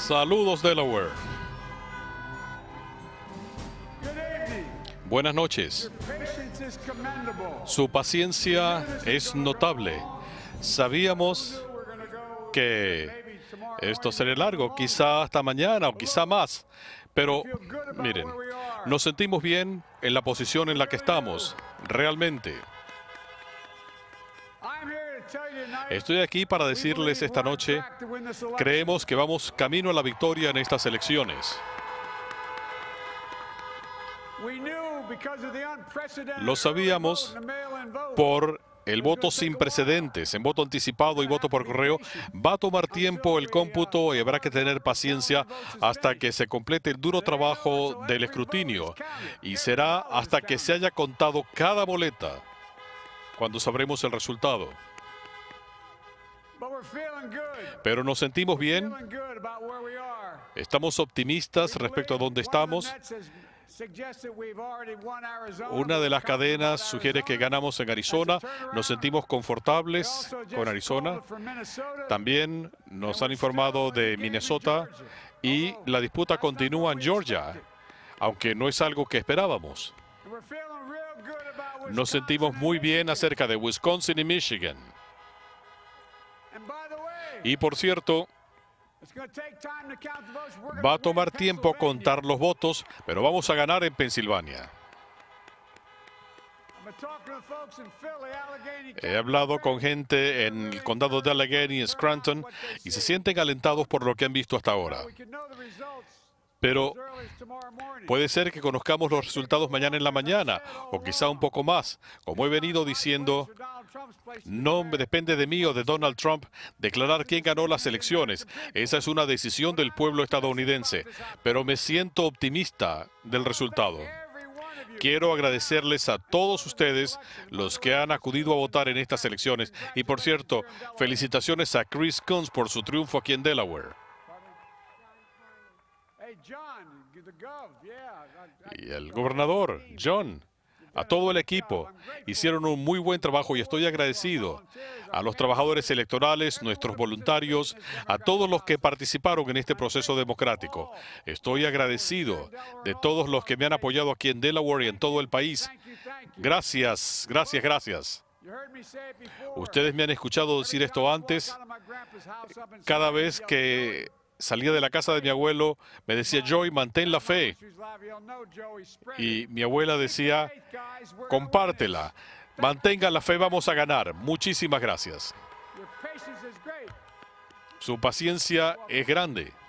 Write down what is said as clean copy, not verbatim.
Saludos, Delaware. Buenas noches. Su paciencia es notable. Sabíamos que esto sería largo, quizá hasta mañana o quizá más. Pero, miren, nos sentimos bien en la posición en la que estamos, realmente. Estoy aquí para decirles esta noche, creemos que vamos camino a la victoria en estas elecciones. Lo sabíamos por el voto sin precedentes, en voto anticipado y voto por correo. Va a tomar tiempo el cómputo y habrá que tener paciencia hasta que se complete el duro trabajo del escrutinio. Y será hasta que se haya contado cada boleta cuando sabremos el resultado. Pero nos sentimos bien, estamos optimistas respecto a dónde estamos. Una de las cadenas sugiere que ganamos en Arizona. Nos sentimos confortables con Arizona. También nos han informado de Minnesota y la disputa continúa en Georgia, aunque no es algo que esperábamos. Nos sentimos muy bien acerca de Wisconsin y Michigan. Y por cierto, va a tomar tiempo contar los votos, pero vamos a ganar en Pensilvania. He hablado con gente en el condado de Allegheny, en Scranton, y se sienten alentados por lo que han visto hasta ahora. Pero puede ser que conozcamos los resultados mañana en la mañana, o quizá un poco más. Como he venido diciendo, no depende de mí o de Donald Trump declarar quién ganó las elecciones. Esa es una decisión del pueblo estadounidense, pero me siento optimista del resultado. Quiero agradecerles a todos ustedes, los que han acudido a votar en estas elecciones. Y por cierto, felicitaciones a Chris Coons por su triunfo aquí en Delaware. Y el gobernador, John, a todo el equipo, hicieron un muy buen trabajo y estoy agradecido a los trabajadores electorales, nuestros voluntarios, a todos los que participaron en este proceso democrático. Estoy agradecido de todos los que me han apoyado aquí en Delaware y en todo el país. Gracias, gracias, gracias. Ustedes me han escuchado decir esto antes. Cada vez que salía de la casa de mi abuelo, me decía, Joey, mantén la fe. Y mi abuela decía, compártela, mantenga la fe, vamos a ganar. Muchísimas gracias. Su paciencia es grande.